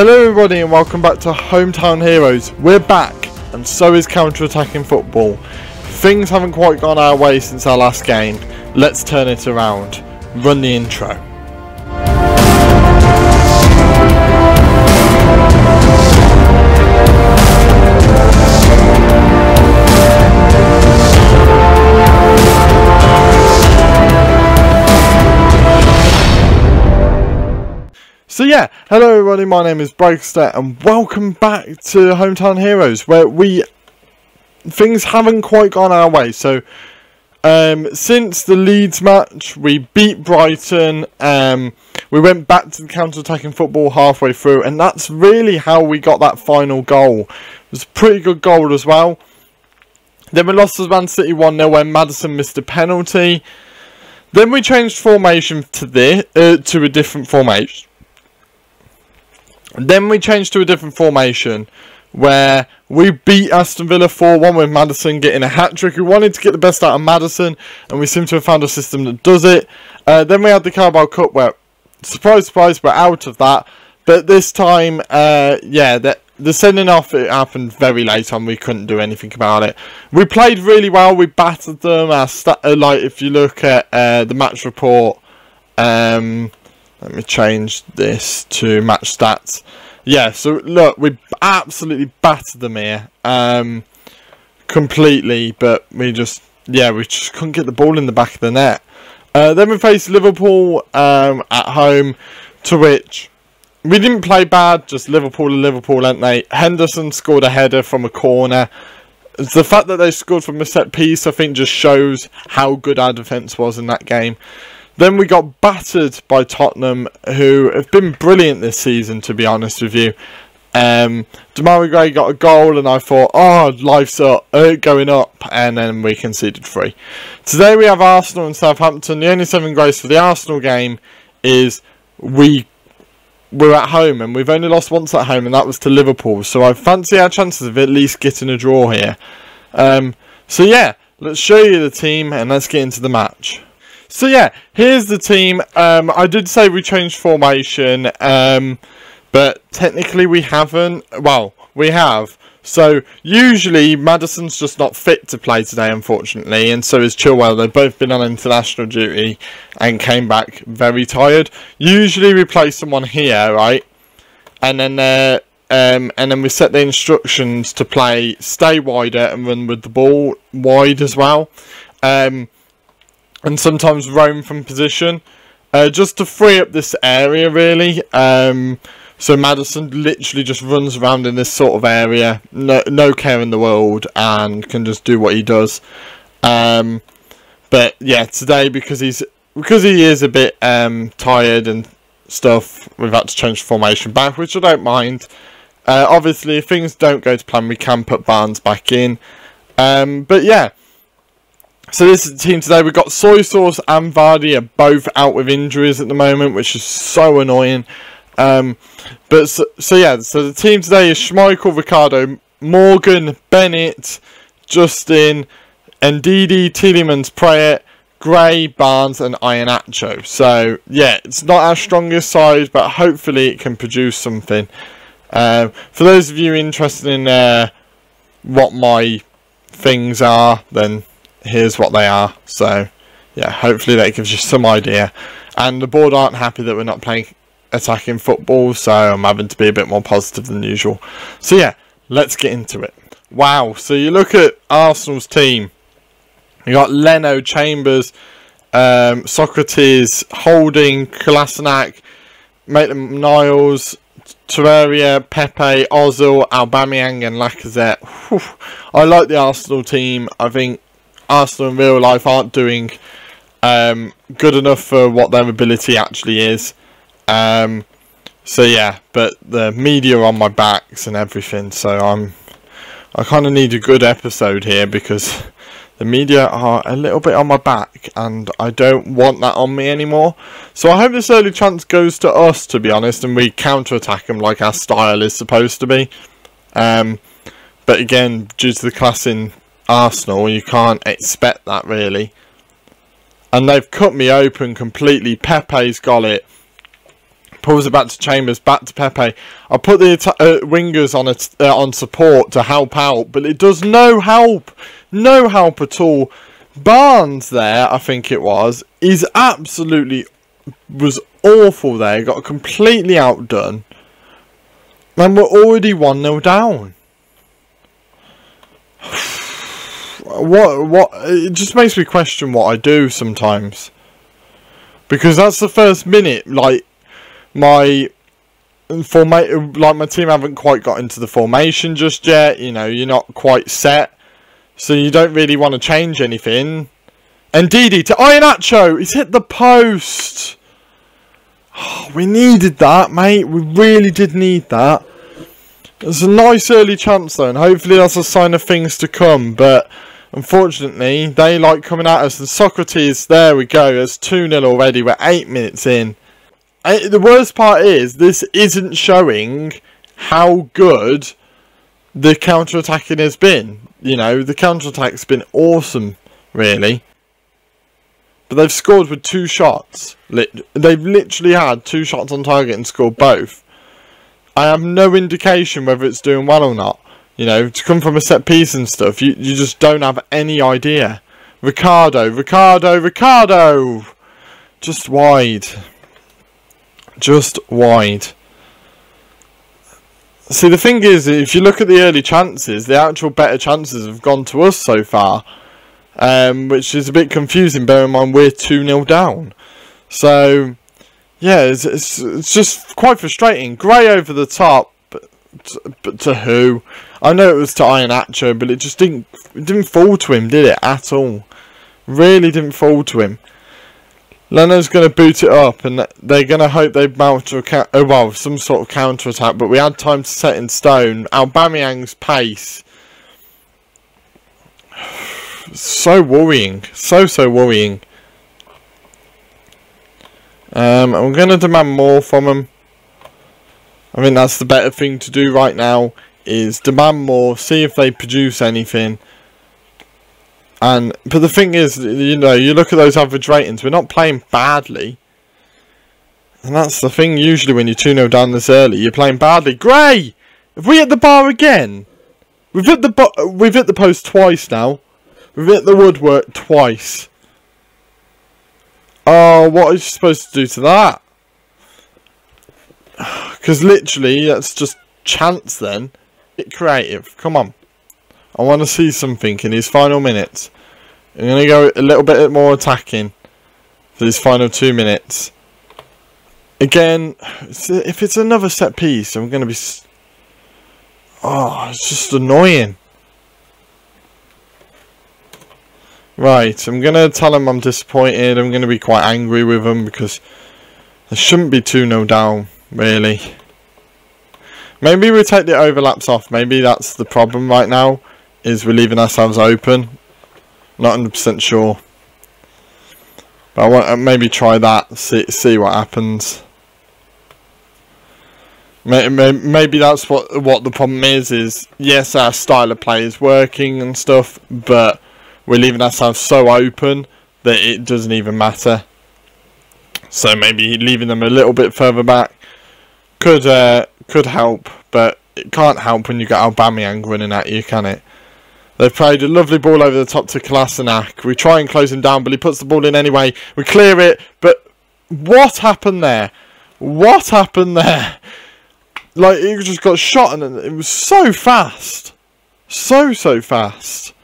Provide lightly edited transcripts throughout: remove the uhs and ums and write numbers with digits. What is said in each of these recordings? Hello everybody and welcome back to Hometown Heroes. We're back and so is counter-attacking football. Things haven't quite gone our way since our last game. Let's turn it around. Run the intro. So yeah, hello everybody, my name is Bragster and welcome back to Hometown Heroes, where things haven't quite gone our way. So since the Leeds match, we beat Brighton, we went back to the counter-attacking football halfway through, and that's really how we got that final goal. It was a pretty good goal as well. Then we lost to Man City 1-0 when Madison missed a penalty. Then we changed formation to a different formation. And then we changed to a different formation where we beat Aston Villa 4-1 with Madison getting a hat-trick. We wanted to get the best out of Madison and we seem to have found a system that does it. Then we had the Carabao Cup where, surprise, surprise, we're out of that. But this time, yeah, the sending off, it happened very late on. We couldn't do anything about it. We played really well. We battered them. Like, if you look at the match report... let me change this to match stats. Yeah, so look, we absolutely battered them here. Completely, but we just... yeah, we just couldn't get the ball in the back of the net. Then we faced Liverpool at home, to which we didn't play bad, just Liverpool and Liverpool, aren't they? Henderson scored a header from a corner. The fact that they scored from a set piece, I think, just shows how good our defence was in that game. Then we got battered by Tottenham, who have been brilliant this season, to be honest with you. Gray got a goal, and I thought, oh, life's up, going up, and then we conceded 3. Today we have Arsenal and Southampton. The only saving grace for the Arsenal game is we're at home, and we've only lost once at home, and that was to Liverpool. So I fancy our chances of at least getting a draw here. So yeah, let's show you the team, and let's get into the match. So yeah, here's the team. I did say we changed formation, but technically we haven't. Well, we have. So usually Madison's just not fit to play today, unfortunately, and so is Chilwell. They've both been on international duty and came back very tired. Usually we play someone here, right? And then we set the instructions to play stay wider and run with the ball wide as well. And sometimes roam from position, just to free up this area, really. So Madison literally just runs around in this sort of area, no care in the world, and can just do what he does. But yeah, today, because he is a bit tired and stuff, we've had to change the formation back, which I don't mind. Obviously, if things don't go to plan, we can put Barnes back in. But yeah. So this is the team today. We've got Soy Sauce and Vardy are both out with injuries at the moment, which is so annoying. So the team today is Schmeichel, Ricardo, Morgan, Bennett, Justin, Ndidi, Tielemans, Praet, Gray, Barnes and Iheanacho. So yeah, it's not our strongest side, but hopefully it can produce something. For those of you interested in what my things are, then... here's what they are. So yeah, hopefully that gives you some idea. And the board aren't happy that we're not playing attacking football, so I'm having to be a bit more positive than usual. So yeah, let's get into it. Wow, so you look at Arsenal's team. You got Leno, Chambers, Sokratis, Holding, Kolasinac, Maitland Niles, Terraria, Pepe, Ozil, Aubameyang and Lacazette. Whew. I like the Arsenal team. I think Arsenal in real life aren't doing good enough for what their ability actually is. So yeah, but the media are on my backs and everything, so I kind of need a good episode here because the media are a little bit on my back and I don't want that on me anymore. So I hope this early chance goes to us, to be honest, and we counter-attack them like our style is supposed to be. But again, due to the class in Arsenal, you can't expect that really. And they've cut me open completely. Pepe's got it. Pulls it back to Chambers, back to Pepe. I put the wingers on support to help out, but it does no help. No help at all. Barnes there, I think it was, is absolutely... was awful there. Got completely outdone. And we're already 1-0 down. What? It just makes me question what I do sometimes. Because that's the first minute, like... my team haven't quite got into the formation just yet. You know, you're not quite set, so you don't really want to change anything. And Ndidi to Iheanacho, he's hit the post. Oh, we needed that, mate. We really did need that. It's a nice early chance though, and hopefully that's a sign of things to come. But unfortunately, they like coming at us. And Sokratis, there we go. It's 2-0 already. We're 8 minutes in. The worst part is, this isn't showing how good the counter-attacking has been. You know, the counter-attack's been awesome, really. But they've scored with 2 shots. They've literally had 2 shots on target and scored both. I have no indication whether it's doing well or not. You know, to come from a set piece and stuff, you just don't have any idea. Ricardo! Just wide. Just wide. See, the thing is, if you look at the early chances, the actual better chances have gone to us so far, which is a bit confusing. Bear in mind we're 2-0 down, so yeah, it's just quite frustrating. Gray over the top, but to who? I know it was to Iheanacho, but it just didn't fall to him, did it at all? Really didn't fall to him. Leno's going to boot it up, and they're going to hope they mount to a, well, some sort of counter-attack, but we had time to set in stone. Aubameyang's pace. So worrying. So worrying. I'm going to demand more from him. I mean, that's the better thing to do right now, is demand more, see if they produce anything. But the thing is, you know, you look at those average ratings, we're not playing badly. And that's the thing, usually when you're 2-0 down this early, you're playing badly. Gray! Have we hit the bar again? We've hit the post twice now. We've hit the woodwork twice. Oh, what are you supposed to do to that? Because literally, that's just chance then. Get creative, come on. I want to see something in his final minutes. I'm going to go a little bit more attacking for these final 2 minutes. Again, if it's another set piece, I'm going to be... Oh, it's just annoying. Right, I'm going to tell him I'm disappointed. I'm going to be quite angry with him because I shouldn't be 2-0 down, really. Maybe we take the overlaps off. Maybe that's the problem right now. Is we're leaving ourselves open. Not 100% sure, but I want to maybe try that. See what happens. Maybe that's what the problem is. Is yes, our style of play is working and stuff, but we're leaving ourselves so open that it doesn't even matter. So maybe leaving them a little bit further back could help, but it can't help when you got Aubameyang running at you, can it? They've played a lovely ball over the top to Kolasinac. We try and close him down, but he puts the ball in anyway. We clear it, but what happened there? What happened there? Like, he just got shot, and it was so fast. So fast.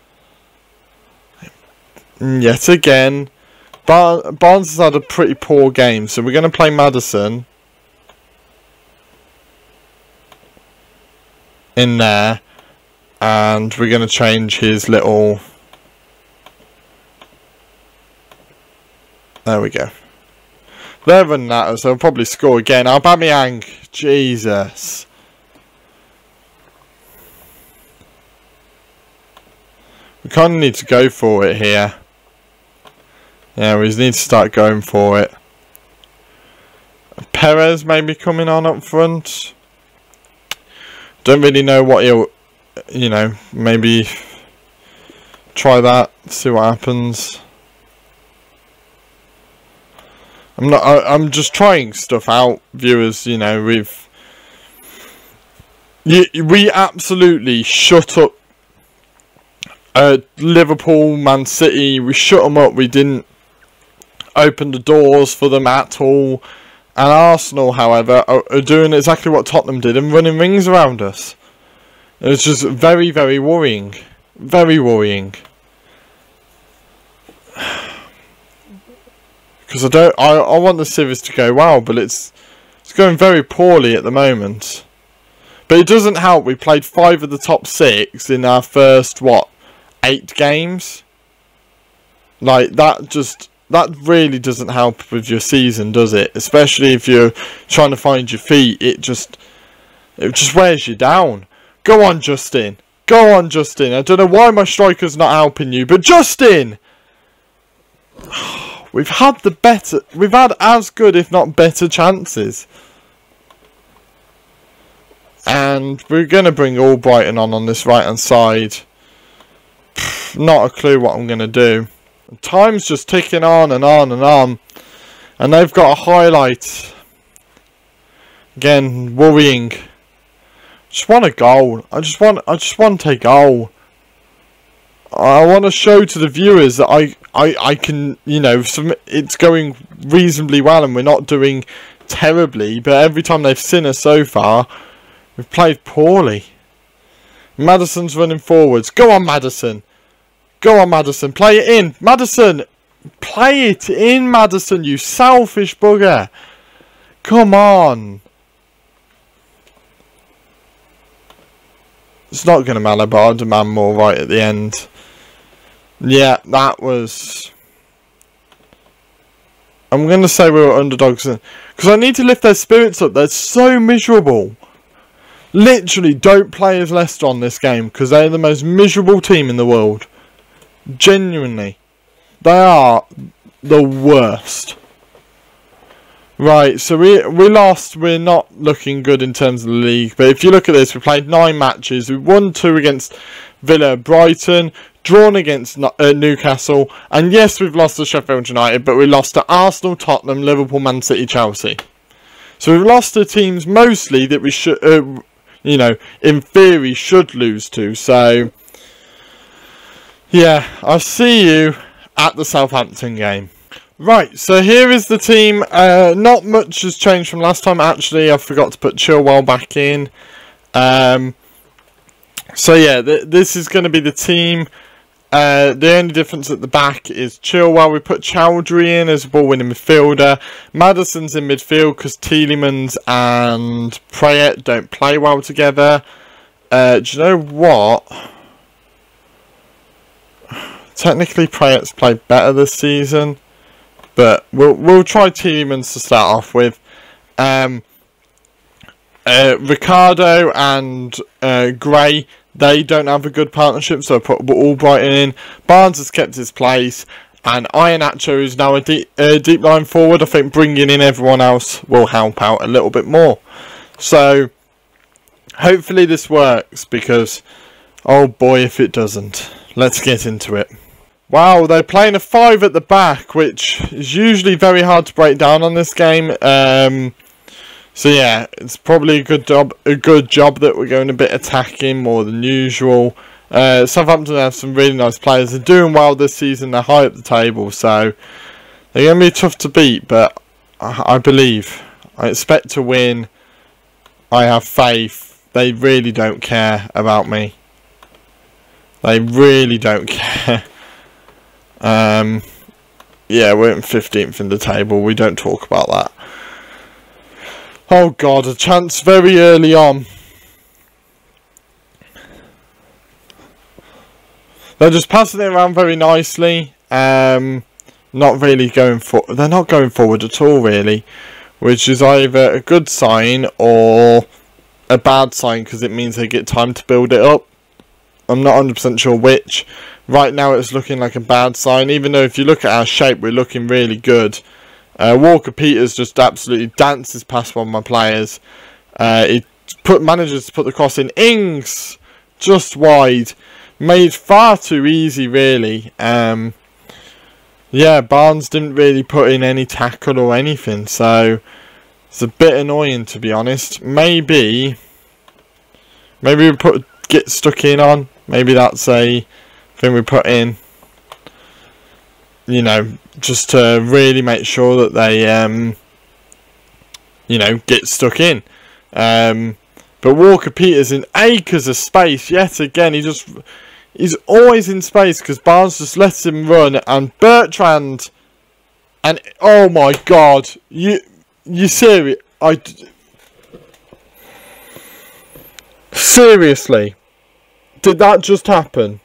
And yet again, Barnes has had a pretty poor game, so we're going to play Madison. In there. And we're going to change his little... There we go. They're running at us. They'll probably score again. Aubameyang. Jesus. We kind of need to go for it here. Yeah, we just need to start going for it. Perez maybe coming on up front. Don't really know what he'll... You know, maybe try that, see what happens. I'm just trying stuff out, viewers. You know, we absolutely shut up Liverpool, Man City. We shut them up. We didn't open the doors for them at all. And Arsenal, however, are doing exactly what Tottenham did and running rings around us. It's just very, very worrying. Very worrying. Because I want the series to go well, but it's going very poorly at the moment. But it doesn't help. We played 5 of the top 6 in our first, what, 8 games? Like, that just... that really doesn't help with your season, does it? Especially if you're trying to find your feet. It just wears you down. Go on, Justin. Go on, Justin. I don't know why my striker's not helping you, but Justin! We've had the better... we've had as good, if not better, chances. And we're going to bring Albrighton on this right-hand side. Not a clue what I'm going to do. Time's just ticking on and on and on. And they've got a highlight. Again, worrying. Just want a goal. I just want a goal. I want to show to the viewers that I can, you know, it's going reasonably well and we're not doing terribly. But every time they've seen us so far, we've played poorly. Madison's running forwards. Go on, Madison. Go on, Madison. Play it in. Madison. Play it in, Madison, you selfish bugger. Come on. It's not going to matter, but I'll demand more right at the end. Yeah, that was... I'm going to say we were underdogs. Because I need to lift their spirits up. They're so miserable. Literally, don't play as Leicester on this game. Because they're the most miserable team in the world. Genuinely, they are the worst. Right, so we lost. We're not looking good in terms of the league. But if you look at this, we played 9 matches. We won 2 against Villa, Brighton, drawn against Newcastle, and yes, we've lost to Sheffield United, but we lost to Arsenal, Tottenham, Liverpool, Man City, Chelsea. So we've lost to teams mostly that we should, you know, in theory should lose to. So. Yeah, I'll see you at the Southampton game. Right, so here is the team. Not much has changed from last time. Actually, I forgot to put Chilwell back in. So yeah, this is going to be the team. The only difference at the back is Chilwell. We put Chowdhury in as a ball-winning midfielder. Madison's in midfield because Tielemans and Praet don't play well together. Do you know what? Technically, Praet's played better this season, but we'll try Tielemans to start off with. Ricardo and Gray, they don't have a good partnership, so I put Albrighton in. Barnes has kept his place, and Iheanacho is now a deep line forward. I think bringing in everyone else will help out a little bit more. So, hopefully this works, because, oh boy, if it doesn't. Let's get into it. Wow, they're playing a 5 at the back, which is usually very hard to break down on this game. So yeah, it's probably a good job that we're going a bit attacking more than usual. Southampton have some really nice players. They're doing well this season. They're high up the table, so they're going to be tough to beat. But I believe, I expect to win. I have faith. They really don't care about me. They really don't care. Yeah, we're in 15th in the table. We don't talk about that. Oh, God. A chance very early on. They're just passing it around very nicely. Not really going for... they're not going forward at all, really. Which is either a good sign or a bad sign because it means they get time to build it up. I'm not 100% sure which. Right now it's looking like a bad sign. Even though if you look at our shape, we're looking really good. Walker-Peters just absolutely dances past one of my players. He manages to put the cross in. Ings! Just wide. Made far too easy, really. yeah, Barnes didn't really put in any tackle or anything, so it's a bit annoying, to be honest. Maybe we put Get Stuck In on. Maybe that's a thing we put in, you know, just to really make sure that they, you know, get stuck in. But Walker-Peters in acres of space yet again. He's always in space because Barnes just lets him run. And Bertrand, and oh my God, you serious? Seriously, did that just happen?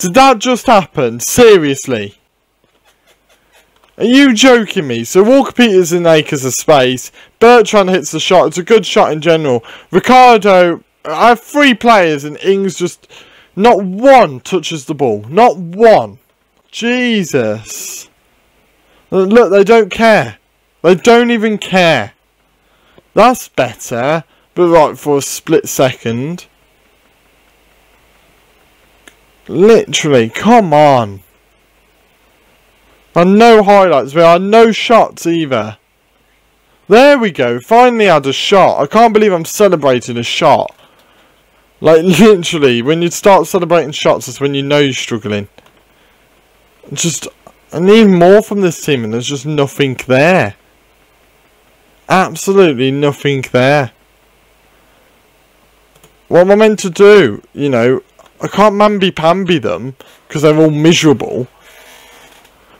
Did that just happen? Seriously? Are you joking me? So Walker-Peters in acres of space. Bertrand hits the shot. It's a good shot in general. Ricardo, I have three players and Ings just... not one touches the ball. Not one. Jesus. Look, they don't care. They don't even care. That's better. But right, for a split second. Literally, come on. And no highlights. There are no shots either. There we go. Finally had a shot. I can't believe I'm celebrating a shot. Like, literally, when you start celebrating shots, it's when you know you're struggling. Just, I need more from this team, and there's just nothing there. Absolutely nothing there. What am I meant to do? You know, I can't mamby-pamby them, because they're all miserable.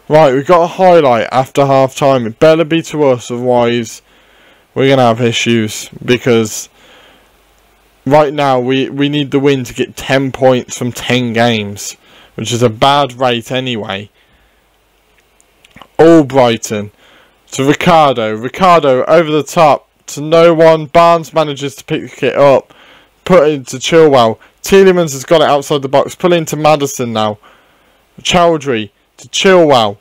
Right, we've got a highlight after half-time. It better be to us, otherwise we're going to have issues. Because right now we need the win to get 10 points from 10 games. Which is a bad rate anyway. Albrighton to Ricardo. Ricardo over the top to no one. Barnes manages to pick it up. Put it to Chilwell. Tielemans has got it outside the box. Pull into Madison now. Chowdhury to Chilwell.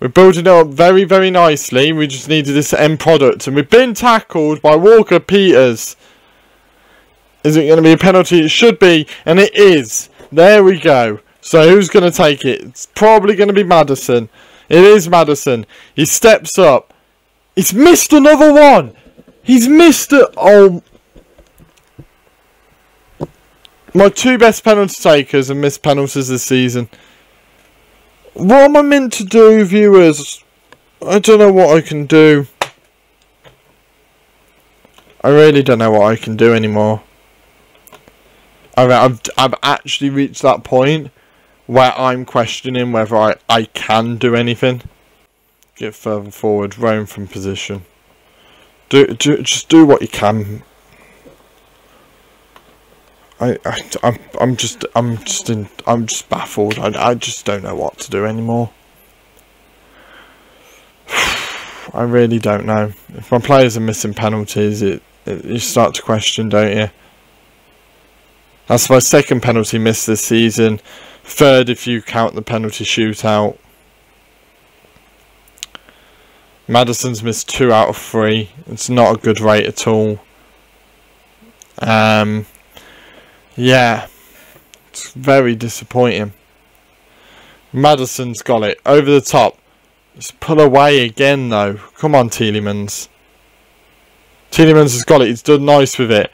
We're building it up very, very nicely. We just needed this end product. And we've been tackled by Walker-Peters. Is it going to be a penalty? It should be. And it is. There we go. So who's going to take it? It's probably going to be Madison. It is Madison. He steps up. He's missed another one. He's missed it. Oh. My two best penalty takers and missed penalties this season. What am I meant to do, viewers? I don't know what I can do. I really don't know what I can do anymore. I've actually reached that point where I'm questioning whether I can do anything. Get further forward, roam from position. Just do what you can. I'm just baffled. I just don't know what to do anymore. I really don't know. If my players are missing penalties, you start to question, don't you? That's my second penalty miss this season. Third if you count the penalty shootout. Madison's missed 2 out of 3. It's not a good rate at all. Yeah, it's very disappointing. Madison's got it over the top. Just pull away again though. Come on, Tielemans. Tielemans has got it. He's done nice with it,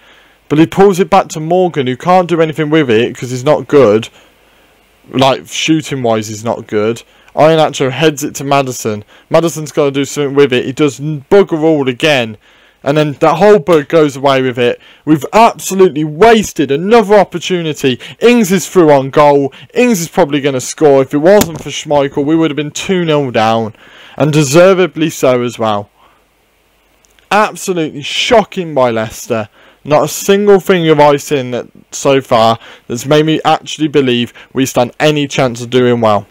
but he pulls it back to Morgan, who can't do anything with it because he's not good. Like, shooting wise, he's not good. Iheanacho heads it to Madison. Madison's got to do something with it. He does bugger all again. And then that whole bird goes away with it. We've absolutely wasted another opportunity. Ings is through on goal. Ings is probably going to score. If it wasn't for Schmeichel, we would have been 2-0 down. And deservedly so as well. Absolutely shocking by Leicester. Not a single thing have I seen that so far that's made me actually believe we stand any chance of doing well.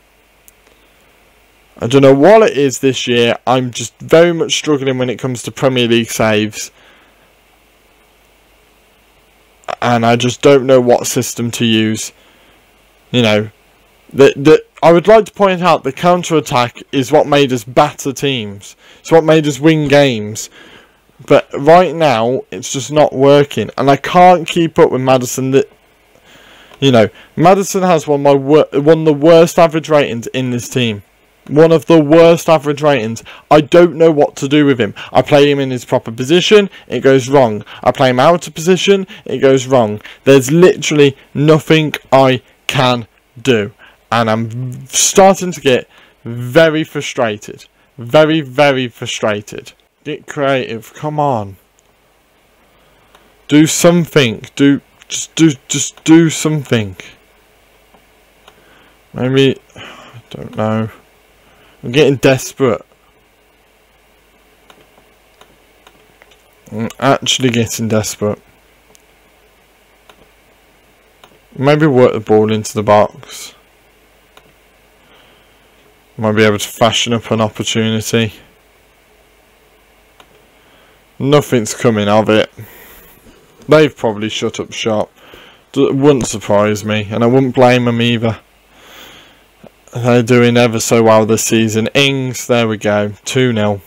I don't know what it is this year. I'm just very much struggling when it comes to Premier League saves. And I just don't know what system to use. You know, I would like to point out the counter-attack is what made us batter teams. It's what made us win games. But right now, it's just not working. And I can't keep up with Madison. You know, Madison has won the worst average ratings in this team. One of the worst average ratings. I don't know what to do with him. I play him in his proper position, it goes wrong. I play him out of position, it goes wrong. There's literally nothing I can do. And I'm starting to get very frustrated. Very, very frustrated. Get creative, come on. Do something. Just do something. Maybe, I don't know. I'm getting desperate. I'm actually getting desperate. Maybe work the ball into the box. Might be able to fashion up an opportunity. Nothing's coming of it. They've probably shut up shop. It wouldn't surprise me, and I wouldn't blame them either. They're doing ever so well this season. Ings, there we go. 2-0.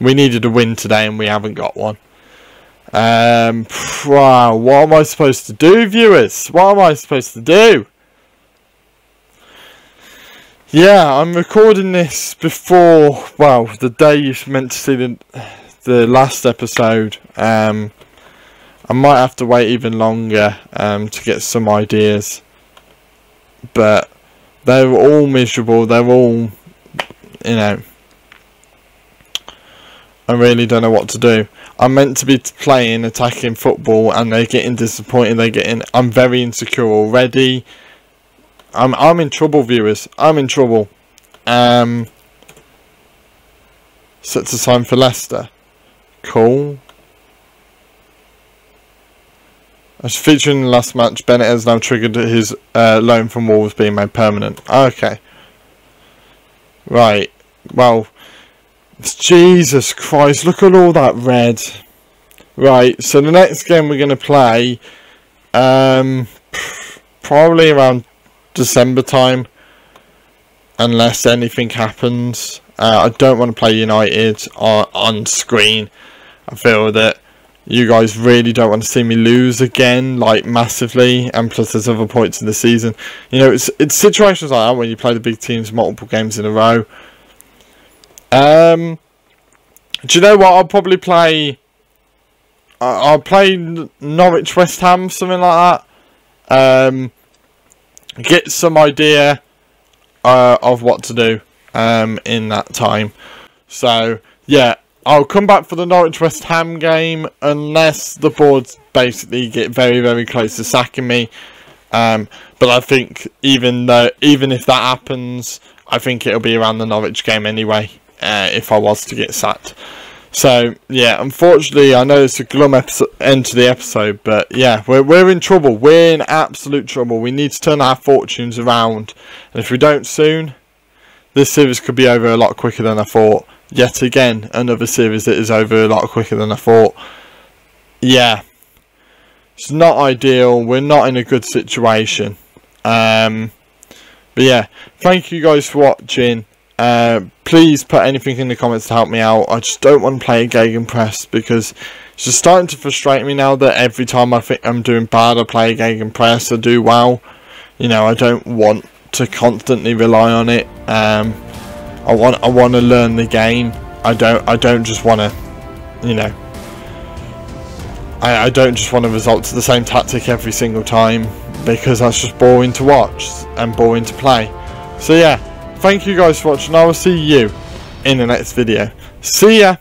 We needed a win today and we haven't got one. Wow, what am I supposed to do, viewers? What am I supposed to do? Yeah, I'm recording this before, well, the day you're meant to see the last episode. I might have to wait even longer to get some ideas. But they're all miserable, they're all, you know, I really don't know what to do. I'm meant to be playing attacking football and they're getting disappointed, I'm very insecure already. I'm in trouble, viewers, I'm in trouble. Set to sign for Leicester. Cool. As featured in the last match, Bennett has now triggered his loan from Wolves being made permanent. Okay. Right. Well, Jesus Christ, look at all that red. Right, so the next game we're going to play, probably around December time, unless anything happens. I don't want to play United on screen. I feel that you guys really don't want to see me lose again, like, massively. And plus, there's other points in the season. You know, it's situations like that when you play the big teams multiple games in a row. Do you know what? I'll probably play... I'll play Norwich, West Ham, something like that. Get some idea of what to do in that time. So, yeah. I'll come back for the Norwich-West Ham game unless the boards basically get very, very close to sacking me. But I think even if that happens, I think it'll be around the Norwich game anyway, if I was to get sacked. So, yeah, unfortunately, I know it's a glum end to the episode, but, yeah, we're in trouble. We're in absolute trouble. We need to turn our fortunes around. And if we don't soon, this series could be over a lot quicker than I thought. Yet again, another series that is over a lot quicker than I thought. Yeah. It's not ideal. We're not in a good situation. But yeah. Thank you guys for watching. Please put anything in the comments to help me out. I just don't want to play a Gegenpress because it's just starting to frustrate me now that every time I think I'm doing bad, I play a Gegenpress. I do well. You know, I don't want to constantly rely on it. I want to learn the game. I don't just want to, you know. I don't just want to resort to the same tactic every single time because that's just boring to watch and boring to play. So yeah, thank you guys for watching. I will see you in the next video. See ya.